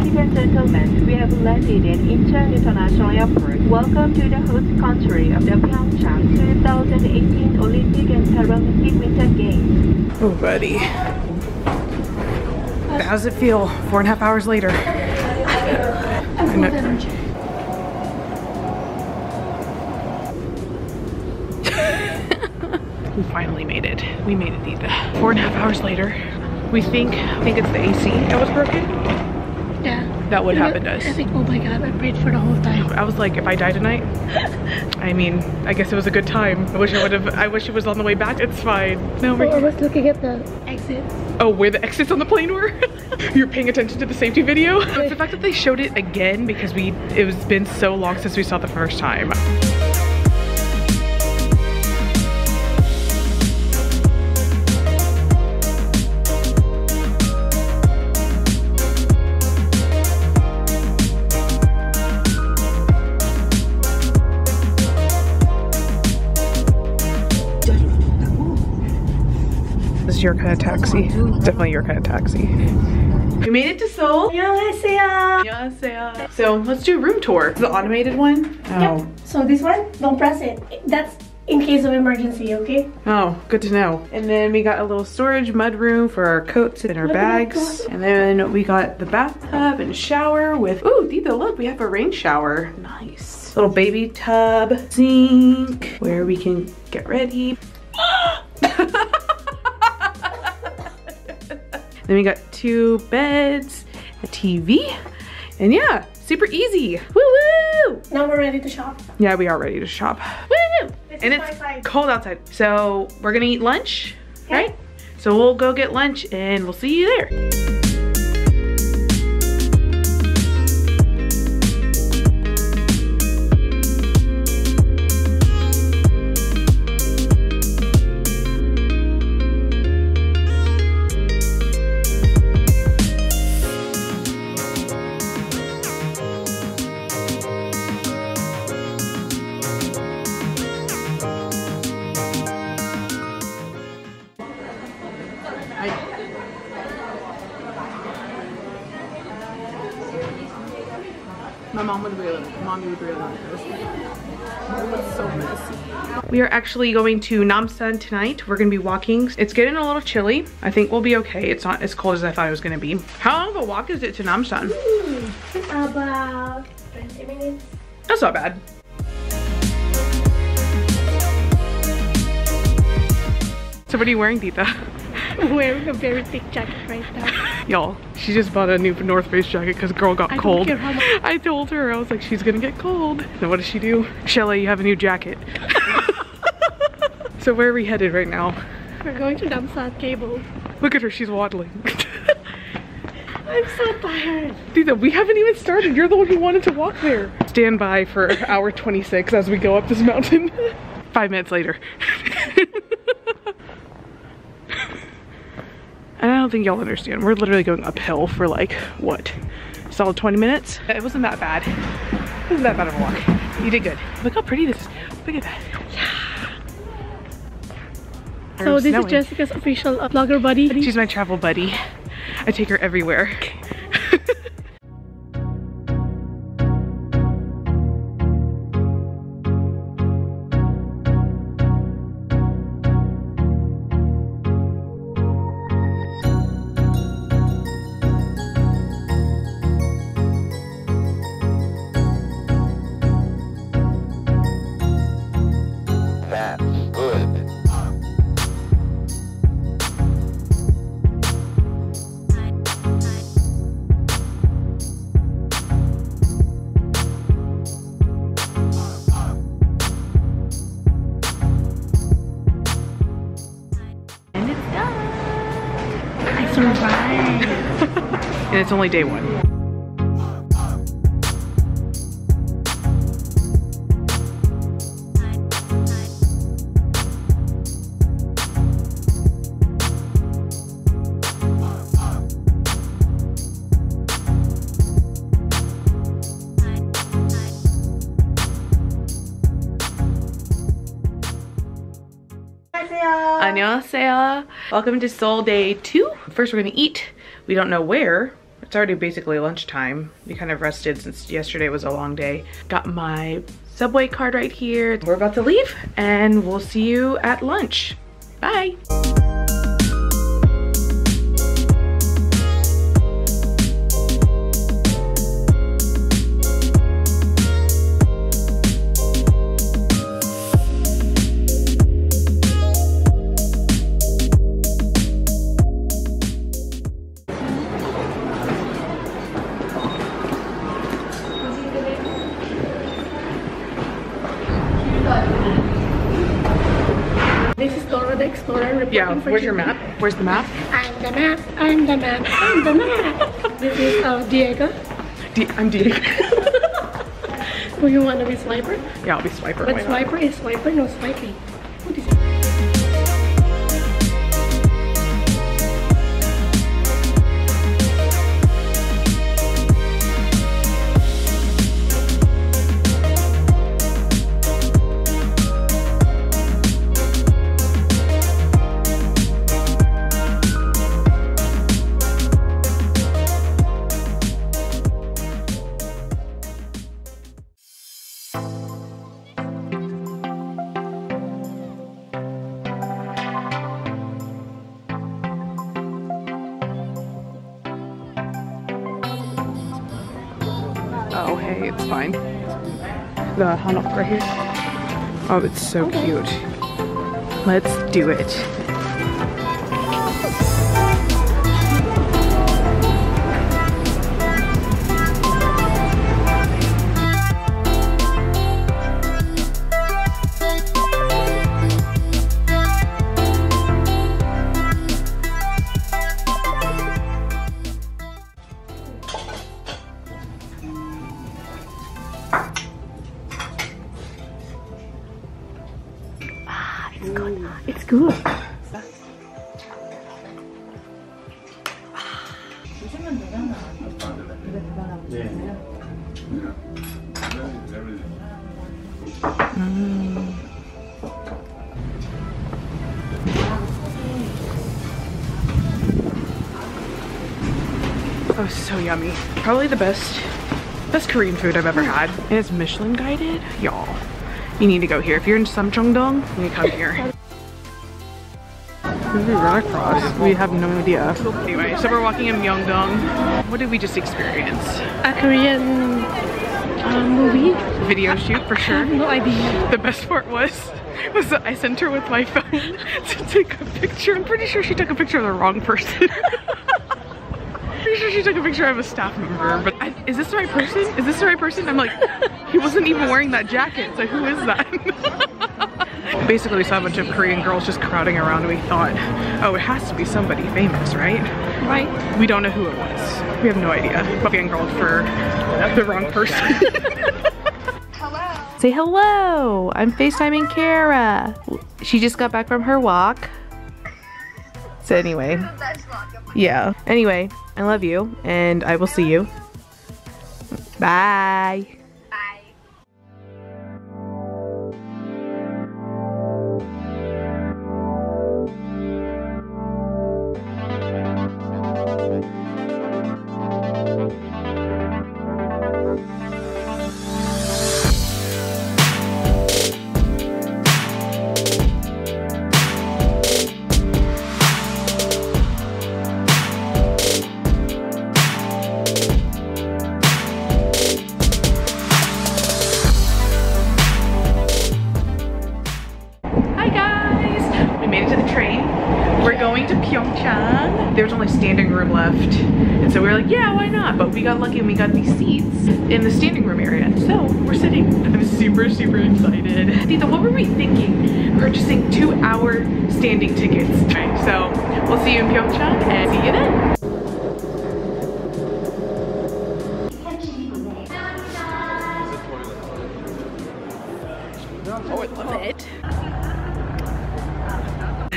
Ladies and gentlemen, we have landed in Incheon International Airport. Welcome to the host country of the Pyeongchang 2018 Olympic and Paralympic Winter Games. Oh buddy. How's it feel 4.5 hours later? I'm full of energy. We finally made it. We made it, Tita. 4.5 hours later. We I think it's the AC that was broken. Yeah. That would happen to us. I think, oh my God, I prayed for the whole time. I was like, if I die tonight, I mean, I guess it was a good time. I wish it was on the way back. It's fine. No, I was looking at the exits. Oh, where the exits on the plane were? You're paying attention to the safety video? But the fact that they showed it again, because it was been so long since we saw it the first time. Your kind of taxi. Definitely your kind of taxi. We made it to Seoul. So let's do a room tour. The automated one? Oh. Yep. So this one, don't press it. That's in case of emergency, okay? Oh, good to know. And then we got a little storage mud room for our coats and our bags. And then we got the bathtub and shower with, ooh, Tita, look, we have a rain shower. Nice. Little baby tub, sink, where we can get ready. Then we got 2 beds, a TV, and yeah, super easy. Woo-woo! Now we're ready to shop. Yeah, we are ready to shop. Woo! And it's cold outside. So we're gonna eat lunch, right? So we'll go get lunch and we'll see you there. My mom would really, love this. It's so messy. We are actually going to Namsan tonight. We're gonna be walking. It's getting a little chilly. I think we'll be okay. It's not as cold as I thought it was gonna be. How long of a walk is it to Namsan? About 20 minutes. That's not bad. So what are you wearing, Tita? I'm wearing a very thick jacket right now. Y'all, she just bought a new North Face jacket because girl got cold. I told her, I was like, she's gonna get cold. So what does she do? Shelly, you have a new jacket. So where are we headed right now? We're going to Damsat Cable. Look at her, she's waddling. I'm so tired. Tita, we haven't even started. You're the one who wanted to walk there. Stand by for hour 26 as we go up this mountain. 5 minutes later. I don't think y'all understand. We're literally going uphill for like, what? Solid 20 minutes? It wasn't that bad. It wasn't that bad of a walk. You did good. Look how pretty this is. Look at that. Yeah. So this is Jessica's official vlogger buddy. She's my travel buddy. I take her everywhere. And it's only day one. Annyeonghaseyo. Welcome to Seoul day 2. First we're gonna eat. We don't know where. It's already basically lunchtime. We kind of rested since yesterday was a long day. Got my subway card right here. We're about to leave and we'll see you at lunch. Bye. Yeah, where's your map? Where's the map? I'm the map, I'm the map, I'm the map. This is Diego. I'm Diego. Do you want to be Swiper? Yeah, I'll be Swiper. But Swiper is Swiper, no Swiping. What is it? Oh, hey, it's fine. The Hanok right here. Oh, it's so cute. Let's do it. Oh, so yummy. Probably the best Korean food I've ever had. And it's Michelin guided. Y'all, you need to go here. If you're in Samcheongdong, you need to come here. Where did we run across? We have no idea. Anyway, so we're walking in Myeongdong. What did we just experience? A Korean movie? Video shoot, for sure. I have no idea. The best part was that I sent her with my phone to take a picture. I'm pretty sure she took a picture of the wrong person. I'm pretty sure she took a picture of a staff member, but is this the right person? Is this the right person? I'm like, he wasn't even wearing that jacket, so who is that? Basically, we saw a bunch of Korean girls just crowding around, and we thought, oh, it has to be somebody famous, right? Right. We don't know who it was. We have no idea. But fangirled for the wrong person. Hello. Say hello. I'm FaceTiming Kara. She just got back from her walk. So anyway, yeah. Anyway, I love you, and I will see you. Bye. Bye. Pyeongchang. There's only standing room left, and so we were like, yeah, why not? But we got lucky and we got these seats in the standing room area, so we're sitting. I'm super excited. Tita, what were we thinking? Purchasing 2-hour standing tickets. Right, so we'll see you in Pyeongchang and see you then. Oh, I love it.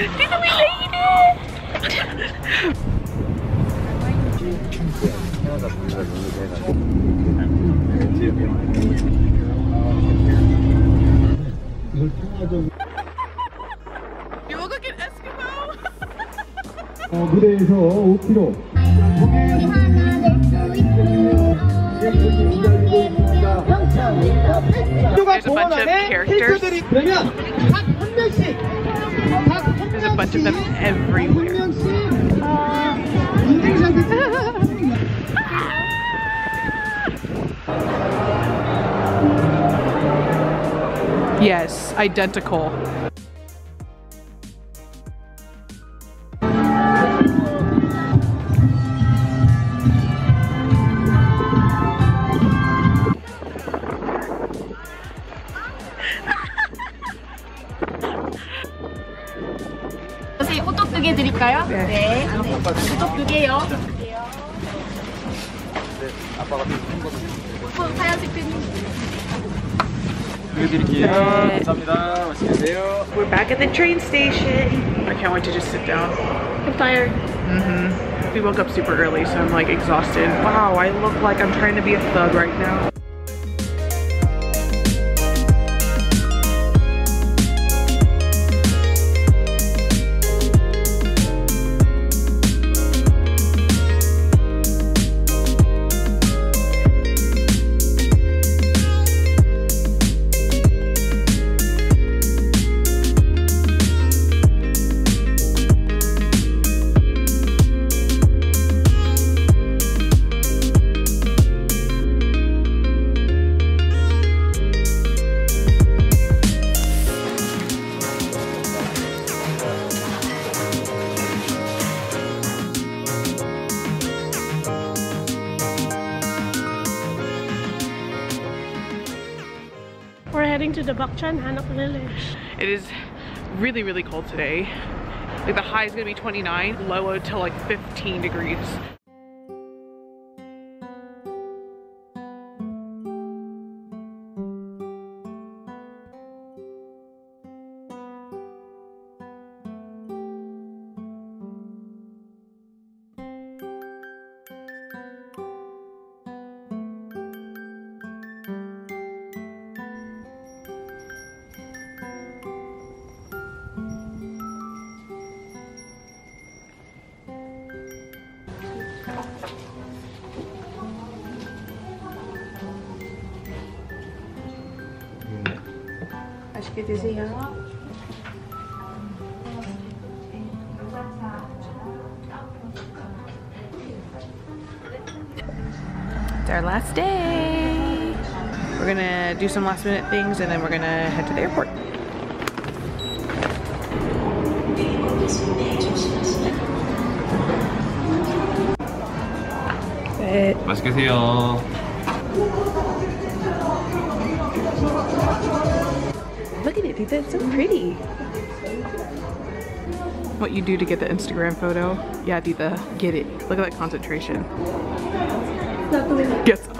Tita, we made it! You look like an Eskimo. There's a bunch of characters. There's a bunch of them everywhere. Yes, identical. We're back at the train station. I can't wait to just sit down. I'm tired. Mm-hmm. We woke up super early, so I'm like exhausted. Wow, I look like I'm trying to be a thug right now. To the Bukchon Hanok Village. It is really, really cold today. Like the high is gonna be 29, low to like 15 degrees. 맛있게 드세요. It's our last day. We're gonna do some last minute things and then we're gonna head to the airport. 맛있게 드세요. Look at it, Tita, it's so pretty. What you do to get the Instagram photo? Yeah, Tita, get it. Look at that concentration. Gets up.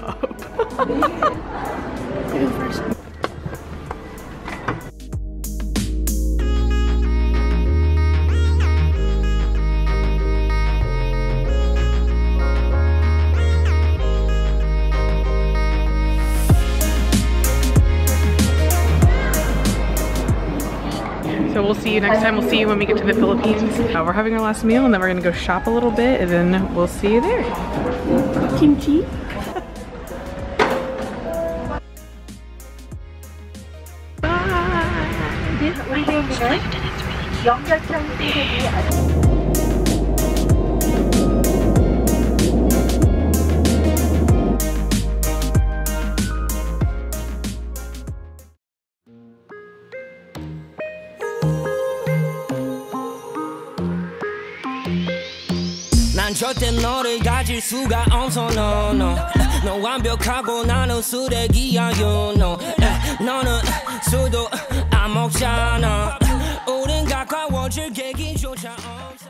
We'll see you next time. We'll see you when we get to the Philippines. We're having our last meal and then we're gonna go shop a little bit and then we'll see you there. Kimchi. Bye. 절대 너를 가질 수가 없어 no no 너 완벽하고 나는 쓰레기야 you know 너는 술도 안 먹잖아 우린 가까워질 계기조차 없어